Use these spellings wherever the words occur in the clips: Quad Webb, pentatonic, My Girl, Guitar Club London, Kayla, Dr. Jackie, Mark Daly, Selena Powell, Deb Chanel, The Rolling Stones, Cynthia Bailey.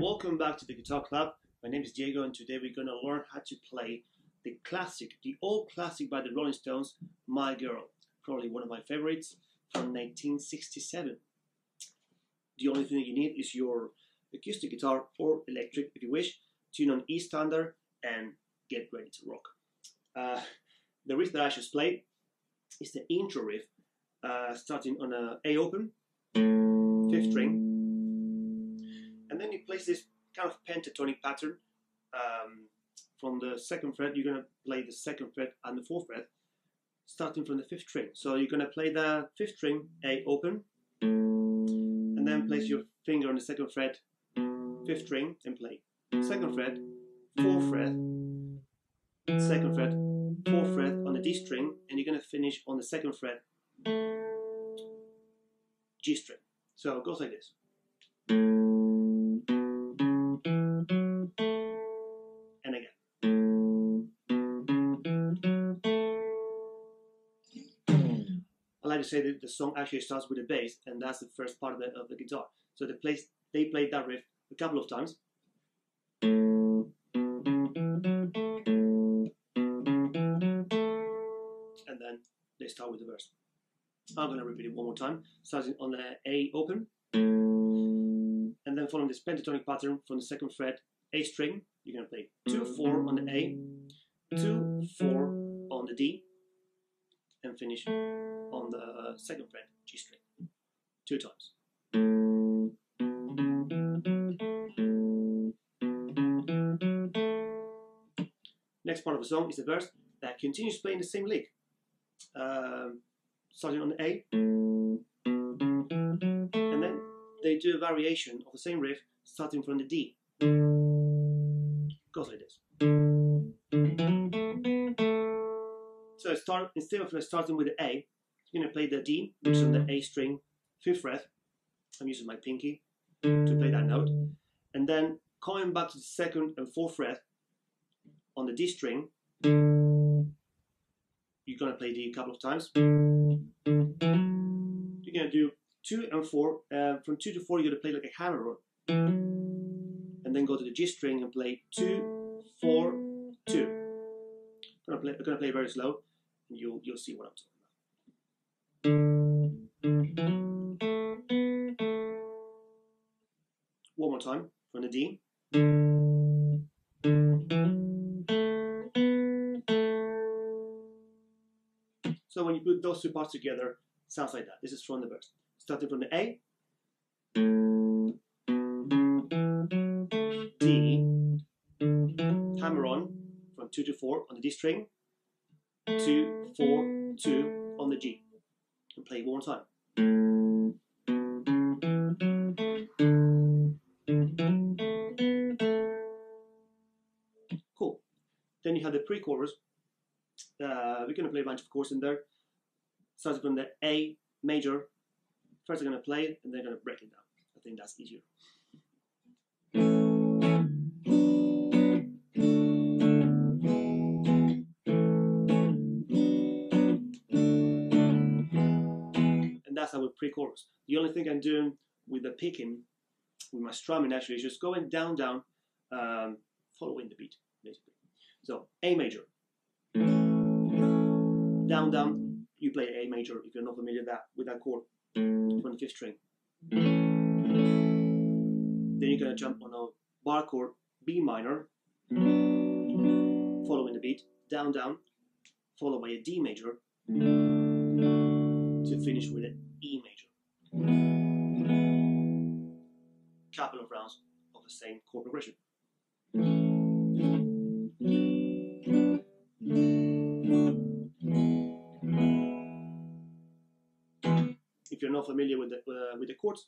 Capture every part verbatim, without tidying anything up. Welcome back to the Guitar Club. My name is Diego, and today we're going to learn how to play the classic, the old classic by the Rolling Stones, My Girl, probably one of my favorites, from nineteen sixty-seven. The only thing you need is your acoustic guitar or electric if you wish, tune on E standard, and get ready to rock. Uh, the riff that I just played is the intro riff, uh, starting on a A open, fifth string. And then it plays this kind of pentatonic pattern. Um, from the second fret, you're going to play the second fret and the fourth fret, starting from the fifth string. So you're going to play the fifth string, A open, and then place your finger on the second fret, fifth string, and play second fret, fourth fret, second fret, fourth fret on the D string, and you're going to finish on the second fret, G string. So it goes like this. To say that the song actually starts with a bass, and that's the first part of the, of the guitar. So they play, they played that riff a couple of times. And then they start with the verse. I'm going to repeat it one more time, starting on the A open, and then following this pentatonic pattern from the second fret, A string, you're going to play two four on the A, two four on the D, and finish on the second fret, G string, two times. Next part of the song is the verse that continues playing the same lick, um, starting on A, and then they do a variation of the same riff starting from the D. Goes like this. So start, instead of starting with the A, you're going to play the D, which is on the A string, fifth fret. I'm using my pinky to play that note. And then coming back to the second and fourth fret on the D string, you're going to play D a couple of times. You're going to do two and four. Uh, from two to four, you're going to play like a hammer on. And then go to the G string and play two, four, two. I'm going to play very slow. You'll, you'll see what I'm talking about. One more time from the D. So when you put those two parts together, it sounds like that. This is from the verse. Starting from the A, D, hammer on from two to four on the D string, two, four, two on the G, and play one time. Cool. Then you have the pre-chorus. Uh, we're going to play a bunch of chords in there. Starting from the A major. First, I'm going to play it, and then I'm going to break it down. I think that's easier. That's our pre-chorus. The only thing I'm doing with the picking, with my strumming actually, is just going down, down, um, following the beat, basically. So, A major. Down, down, you play A major, if you're not familiar that, with that chord, from the fifth string. Then you're going to jump on a bar chord, B minor, following the beat, down, down, followed by a D major, to finish with an E major. Couple of rounds of the same chord progression. If you're not familiar with the, uh, with the chords,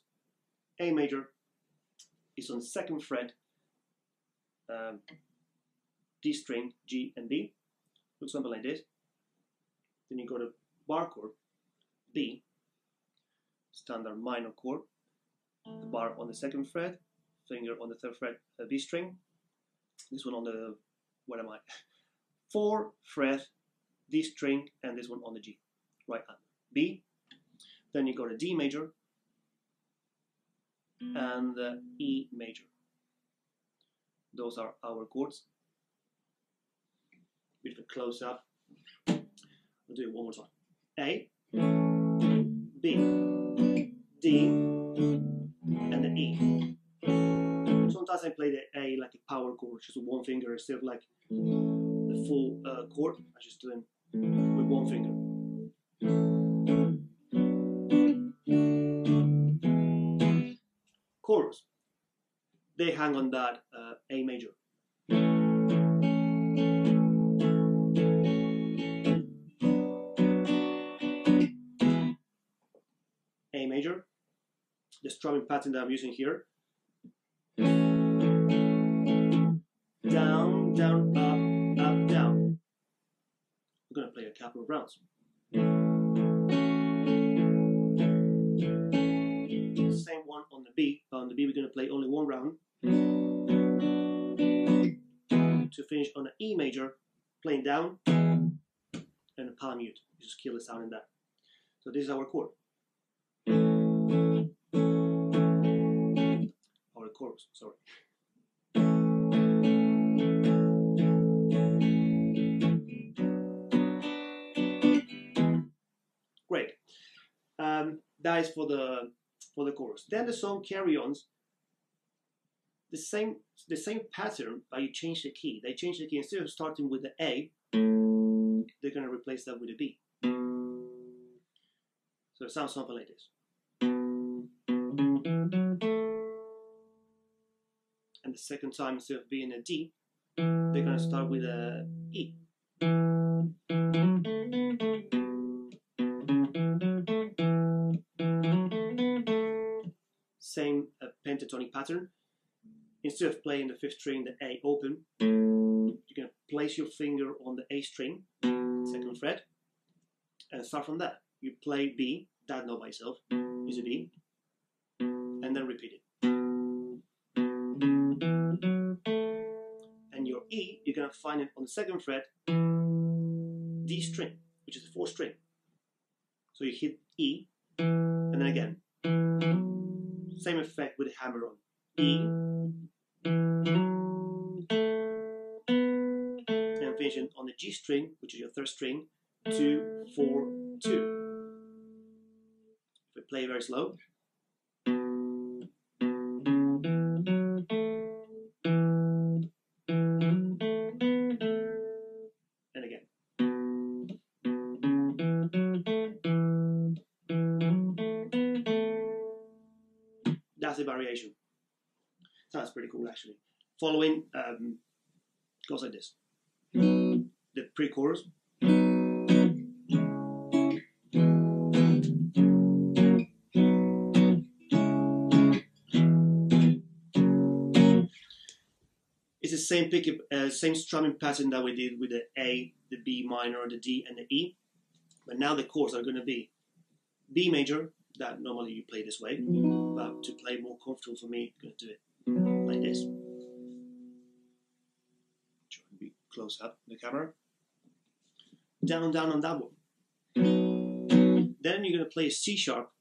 A major is on second fret, um, D string, G and B. Put something like this. Then you go to bar chord, B, standard minor chord, the bar on the second fret, finger on the third fret, a B string, this one on the, what am I, fourth fret, D string, and this one on the G, right hand, B, then you go to D major, and the E major, Those are our chords. Bit of a close up. I'll do it one more time. A, B, D, and then E. Sometimes I play the A like a power chord, just with one finger, instead of like the full uh, chord. I just do it with one finger. Chorus. They hang on that uh, A major. A major. The strumming pattern that I'm using here. Down, down, up, up, down. We're going to play a couple of rounds. Same one on the B, but on the B we're going to play only one round. To finish on an E major, playing down and a palm mute. You just kill the sound in that. So this is our chord. Our chorus, sorry. Great. Um, that is for the for the chorus. Then the song carry on the same the same pattern, but you change the key. They change the key. Instead of starting with the A, they're gonna replace that with a B. So it sounds something like this. And the second time, instead of being a D, they're gonna start with a E. Same uh, pentatonic pattern. Instead of playing the fifth string, the A open, you're going to place your finger on the A string, second fret, and start from that. You play B, that note by itself, is a B, and then repeat it. And your E, you're going to find it on the second fret, D string, which is the fourth string. So you hit E, and then again. Same effect with the hammer on. E. And finishing on the G string, which is your third string, two, four, two. If we play very slow. And again. That's a variation. Sounds pretty cool actually. Following um, goes like this. The pre-chorus. It's the same pick up, uh, same strumming pattern that we did with the A, the B minor, the D and the E. But now the chords are going to be B major, that normally you play this way, but to play more comfortable for me, I'm going to do it like this. Try and be close up the camera. Down, down on that one. Then you're going to play a C sharp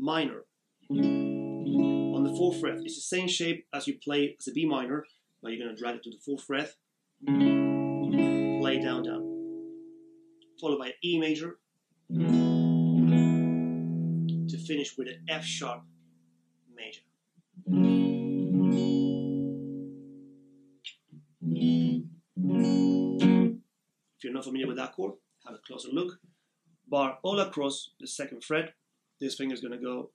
minor. On the fourth fret, it's the same shape as you play as a B minor, but you're going to drag it to the fourth fret. Play down, down. Followed by an E major. Finish with an F sharp major. If you're not familiar with that chord, have a closer look. Bar all across the second fret. This finger is going to go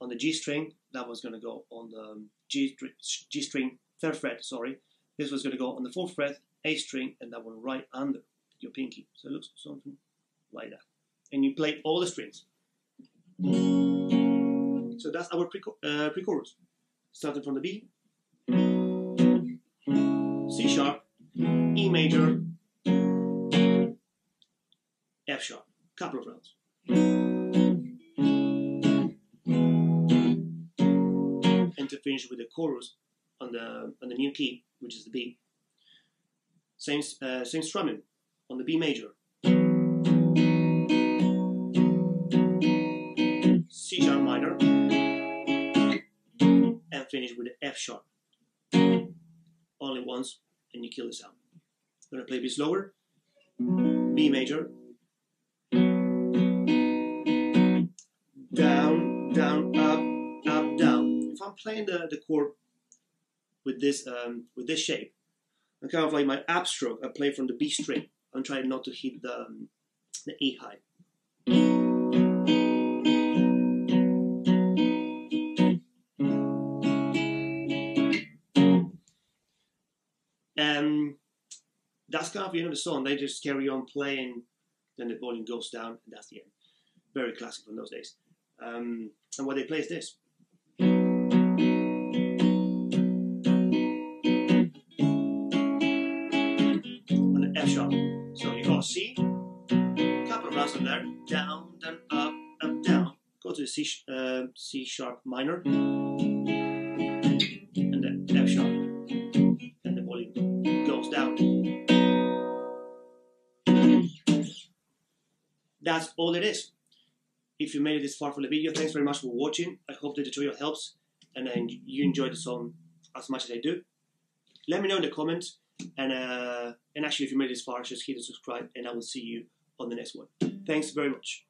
on the G string. That one's going to go on the G, G string, third fret, sorry. This one's going to go on the fourth fret, A string, and that one right under your pinky. So it looks something like that. And you play all the strings. So that's our pre-uh, pre-chorus, starting from the B, C sharp, E major, F sharp, couple of rounds. And to finish with the chorus on the on the new key, which is the B. Same uh, same strumming on the B major. C sharp minor, and finish with an F sharp. only once, and you kill the sound. I'm gonna play a bit slower. B major. Down, down, up, up, down. If I'm playing the, the chord with this um, with this shape, I'm kind of like my upstroke, I play from the B string. I'm trying not to hit the, um, the E high. Um, that's kind of the end of the song. They just carry on playing, then the volume goes down, and that's the end. Very classic from those days. Um, and what they play is this. On an F sharp. So you go C, couple of runs on there, down, then up, up, down. Go to the C, uh, C sharp minor, and then F sharp. That's all it is. If you made it this far for the video, thanks very much for watching. I hope the tutorial helps and then you enjoy the song as much as I do. Let me know in the comments, and uh, and actually if you made it this far, just hit the subscribe and I will see you on the next one. Thanks very much.